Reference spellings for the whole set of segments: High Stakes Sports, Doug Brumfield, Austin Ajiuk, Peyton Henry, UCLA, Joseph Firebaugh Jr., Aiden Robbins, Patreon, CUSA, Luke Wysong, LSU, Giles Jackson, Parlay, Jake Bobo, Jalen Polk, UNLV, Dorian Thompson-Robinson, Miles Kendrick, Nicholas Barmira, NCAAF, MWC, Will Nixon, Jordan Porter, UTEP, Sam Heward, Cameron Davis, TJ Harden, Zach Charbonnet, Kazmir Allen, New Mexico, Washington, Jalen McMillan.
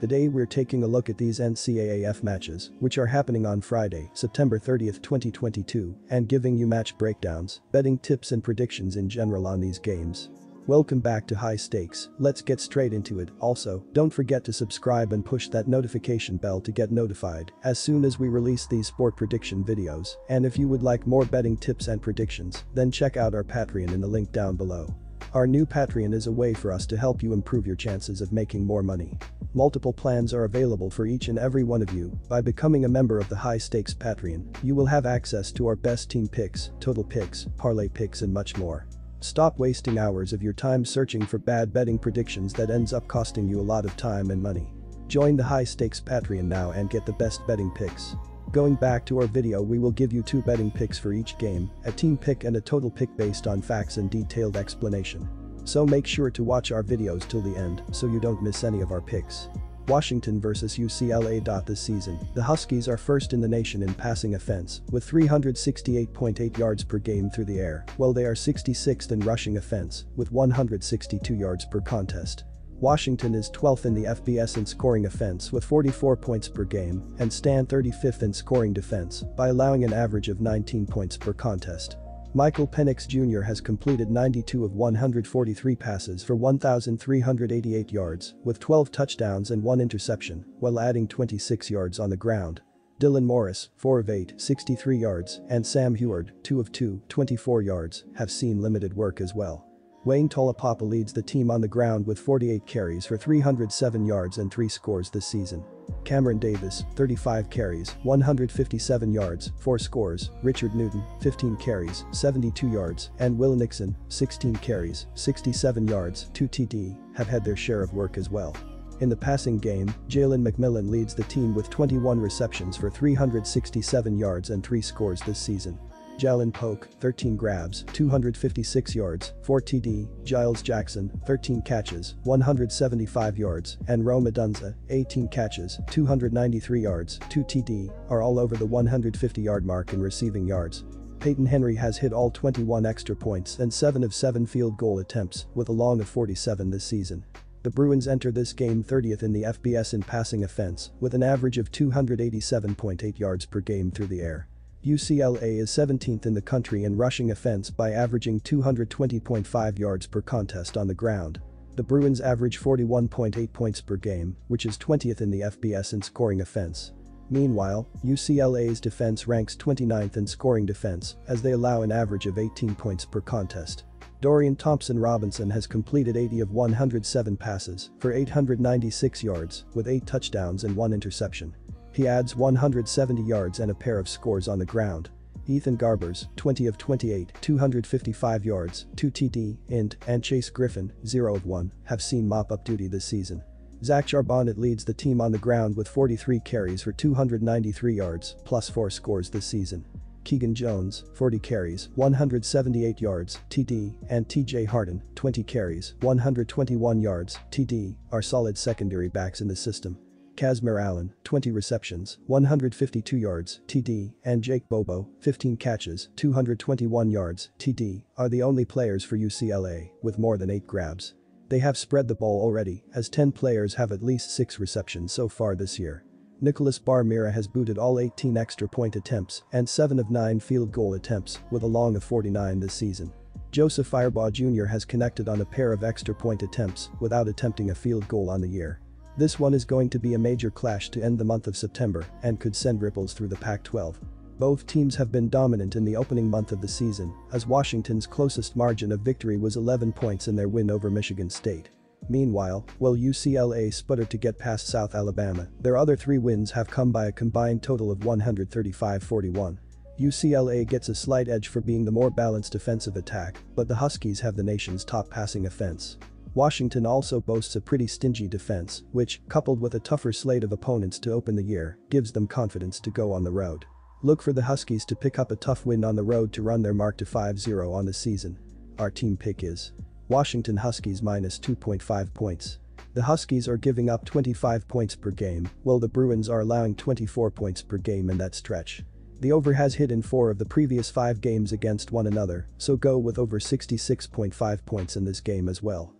Today we're taking a look at these NCAAF matches, which are happening on Friday, September 30th, 2022, and giving you match breakdowns, betting tips and predictions in general on these games. Welcome back to High Stakes, let's get straight into it. Also, don't forget to subscribe and push that notification bell to get notified as soon as we release these sport prediction videos, and if you would like more betting tips and predictions, then check out our Patreon in the link down below. Our new Patreon is a way for us to help you improve your chances of making more money. Multiple plans are available for each and every one of you. By becoming a member of the High Stakes Patreon, you will have access to our best team picks, total picks, parlay picks and much more. Stop wasting hours of your time searching for bad betting predictions that ends up costing you a lot of time and money. Join the High Stakes Patreon now and get the best betting picks. Going back to our video, we will give you two betting picks for each game, a team pick and a total pick based on facts and detailed explanation. So make sure to watch our videos till the end so you don't miss any of our picks. Washington vs UCLA. This season, the Huskies are first in the nation in passing offense with 368.8 yards per game through the air, while they are 66th in rushing offense with 162 yards per contest. Washington is 12th in the FBS in scoring offense with 44 points per game and stand 35th in scoring defense by allowing an average of 19 points per contest. Michael Penix Jr. has completed 92 of 143 passes for 1,388 yards with 12 touchdowns and 1 interception, while adding 26 yards on the ground. Dylan Morris, 4 of 8, 63 yards, and Sam Heward, 2 of 2, 24 yards, have seen limited work as well. Wayne Tolapapa leads the team on the ground with 48 carries for 307 yards and 3 scores this season. Cameron Davis, 35 carries, 157 yards, 4 scores. Richard Newton, 15 carries, 72 yards, and Will Nixon, 16 carries, 67 yards, 2 TD, have had their share of work as well. In the passing game, Jalen McMillan leads the team with 21 receptions for 367 yards and 3 scores this season. Jalen Polk, 13 grabs, 256 yards, 4 TD, Giles Jackson, 13 catches, 175 yards, and Romeo Dunze, 18 catches, 293 yards, 2 TD, are all over the 150-yard mark in receiving yards. Peyton Henry has hit all 21 extra points and 7 of 7 field goal attempts with a long of 47 this season. The Bruins enter this game 30th in the FBS in passing offense with an average of 287.8 yards per game through the air. UCLA is 17th in the country in rushing offense by averaging 220.5 yards per contest on the ground. The Bruins average 41.8 points per game, which is 20th in the FBS in scoring offense. Meanwhile, UCLA's defense ranks 29th in scoring defense as they allow an average of 18 points per contest. Dorian Thompson-Robinson has completed 80 of 107 passes for 896 yards with 8 touchdowns and 1 interception. He adds 170 yards and a pair of scores on the ground. Ethan Garbers, 20 of 28, 255 yards, 2 TD, and Chase Griffin, 0 of 1, have seen mop-up duty this season. Zach Charbonnet leads the team on the ground with 43 carries for 293 yards, plus 4 scores this season. Keegan Jones, 40 carries, 178 yards, TD, and TJ Harden, 20 carries, 121 yards, TD, are solid secondary backs in the system. Kazmir Allen, 20 receptions, 152 yards, TD, and Jake Bobo, 15 catches, 221 yards, TD, are the only players for UCLA with more than 8 grabs. They have spread the ball already as 10 players have at least 6 receptions so far this year. Nicholas Barmira has booted all 18 extra point attempts and 7 of 9 field goal attempts with a long of 49 this season. Joseph Firebaugh Jr. has connected on a pair of extra point attempts without attempting a field goal on the year. This one is going to be a major clash to end the month of September and could send ripples through the Pac-12. Both teams have been dominant in the opening month of the season, as Washington's closest margin of victory was 11 points in their win over Michigan State. Meanwhile, while UCLA sputtered to get past South Alabama, their other 3 wins have come by a combined total of 135-41. UCLA gets a slight edge for being the more balanced offensive attack, but the Huskies have the nation's top passing offense. Washington also boasts a pretty stingy defense, which, coupled with a tougher slate of opponents to open the year, gives them confidence to go on the road. Look for the Huskies to pick up a tough win on the road to run their mark to 5-0 on the season. Our team pick is Washington Huskies minus 2.5 points. The Huskies are giving up 25 points per game, while the Bruins are allowing 24 points per game in that stretch. The over has hit in 4 of the previous 5 games against one another, so go with over 66.5 points in this game as well.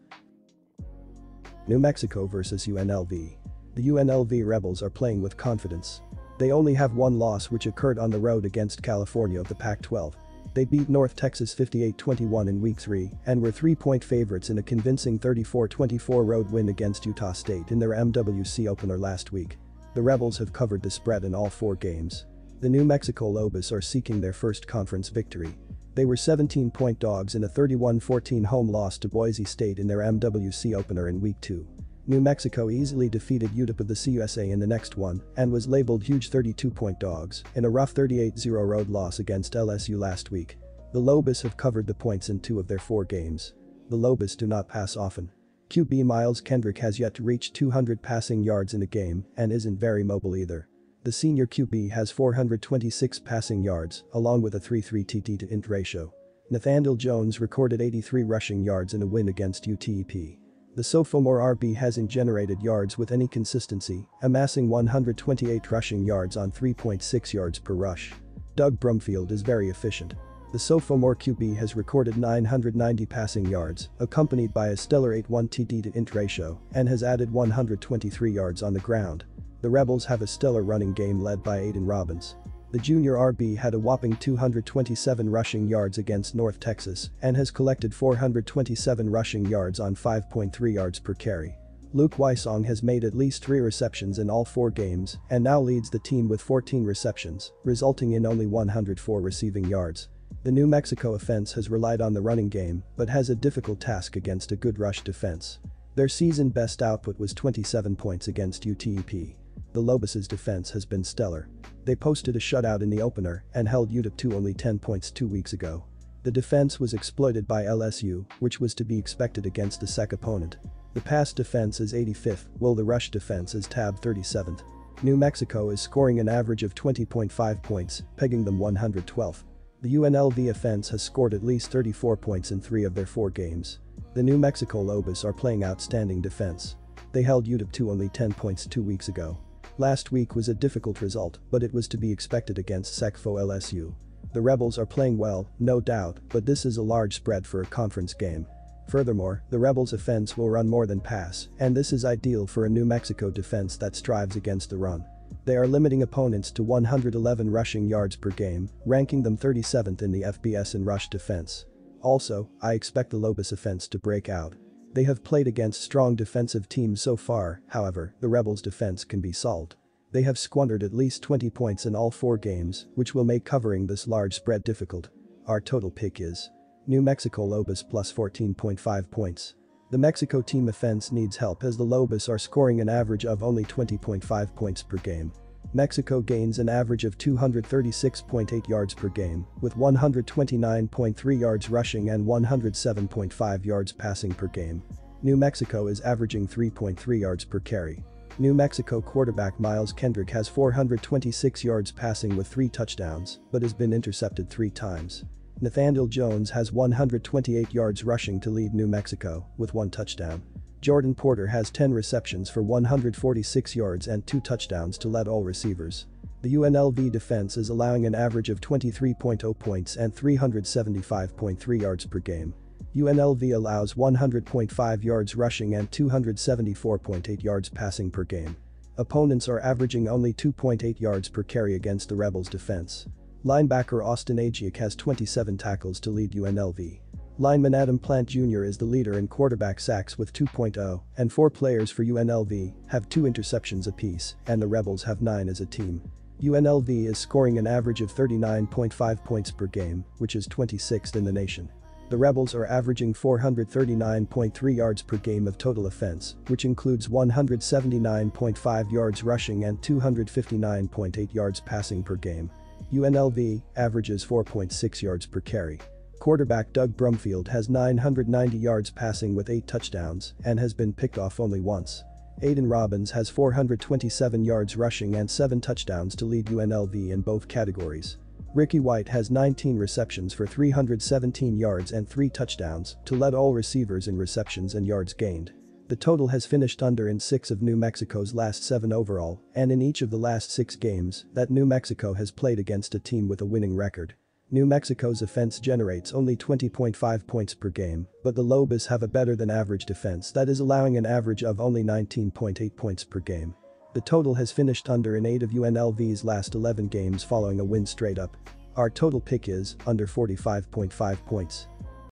New Mexico vs UNLV. The UNLV Rebels are playing with confidence. They only have one loss, which occurred on the road against California of the Pac-12. They beat North Texas 58-21 in Week 3 and were 3-point favorites in a convincing 34-24 road win against Utah State in their MWC opener last week. The Rebels have covered the spread in all four games. The New Mexico Lobos are seeking their first conference victory. They were 17-point dogs in a 31-14 home loss to Boise State in their MWC opener in Week 2. New Mexico easily defeated UTEP of the CUSA in the next one and was labeled huge 32-point dogs in a rough 38-0 road loss against LSU last week. The Lobos have covered the points in two of their four games. The Lobos do not pass often. QB Miles Kendrick has yet to reach 200 passing yards in a game and isn't very mobile either. The senior QB has 426 passing yards along with a 3.3 TT to INT ratio. Nathaniel Jones recorded 83 rushing yards in a win against UTEP. The sophomore RB hasn't generated yards with any consistency, amassing 128 rushing yards on 3.6 yards per rush. Doug Brumfield is very efficient. The sophomore QB has recorded 990 passing yards, accompanied by a stellar 8.1 TD to INT ratio, and has added 123 yards on the ground. The Rebels have a stellar running game led by Aiden Robbins. The junior RB had a whopping 227 rushing yards against North Texas and has collected 427 rushing yards on 5.3 yards per carry. Luke Wysong has made at least 3 receptions in all 4 games and now leads the team with 14 receptions, resulting in only 104 receiving yards. The New Mexico offense has relied on the running game but has a difficult task against a good rush defense. Their season best output was 27 points against UTEP. The Lobos' defense has been stellar. They posted a shutout in the opener and held UTEP to only 10 points 2 weeks ago. The defense was exploited by LSU, which was to be expected against a SEC opponent. The pass defense is 85th, while the rush defense is tab 37th. New Mexico is scoring an average of 20.5 points, pegging them 112th. The UNLV offense has scored at least 34 points in 3 of their 4 games. The New Mexico Lobos are playing outstanding defense. They held UTEP to only 10 points 2 weeks ago. Last week was a difficult result, but it was to be expected against SEC foe LSU. The Rebels are playing well, no doubt, but this is a large spread for a conference game. Furthermore, the Rebels' offense will run more than pass, and this is ideal for a New Mexico defense that strives against the run. They are limiting opponents to 111 rushing yards per game, ranking them 37th in the FBS in rush defense. Also, I expect the Lobos' offense to break out. They have played against strong defensive teams so far, however, the Rebels' defense can be solved. They have squandered at least 20 points in all 4 games, which will make covering this large spread difficult. Our total pick is New Mexico Lobos plus 14.5 points. The Mexico team offense needs help as the Lobos are scoring an average of only 20.5 points per game. Mexico gains an average of 236.8 yards per game, with 129.3 yards rushing and 107.5 yards passing per game. New Mexico is averaging 3.3 yards per carry. New Mexico quarterback Miles Kendrick has 426 yards passing with 3 touchdowns, but has been intercepted 3 times. Nathaniel Jones has 128 yards rushing to lead New Mexico, with 1 touchdown. Jordan Porter has 10 receptions for 146 yards and 2 touchdowns to lead all receivers. The UNLV defense is allowing an average of 23.0 points and 375.3 yards per game. UNLV allows 100.5 yards rushing and 274.8 yards passing per game. Opponents are averaging only 2.8 yards per carry against the Rebels' defense. Linebacker Austin Ajiuk has 27 tackles to lead UNLV. Lineman Adam Plant Jr. is the leader in quarterback sacks with 2.0, and 4 players for UNLV have 2 interceptions apiece, and the Rebels have 9 as a team. UNLV is scoring an average of 39.5 points per game, which is 26th in the nation. The Rebels are averaging 439.3 yards per game of total offense, which includes 179.5 yards rushing and 259.8 yards passing per game. UNLV averages 4.6 yards per carry. Quarterback Doug Brumfield has 990 yards passing with 8 touchdowns and has been picked off only once. Aiden Robbins has 427 yards rushing and 7 touchdowns to lead UNLV in both categories. Ricky White has 19 receptions for 317 yards and 3 touchdowns to lead all receivers in receptions and yards gained. The total has finished under in 6 of New Mexico's last 7 overall and in each of the last 6 games that New Mexico has played against a team with a winning record. New Mexico's offense generates only 20.5 points per game, but the Lobos have a better than average defense that is allowing an average of only 19.8 points per game. The total has finished under in 8 of UNLV's last 11 games following a win straight up. Our total pick is under 45.5 points.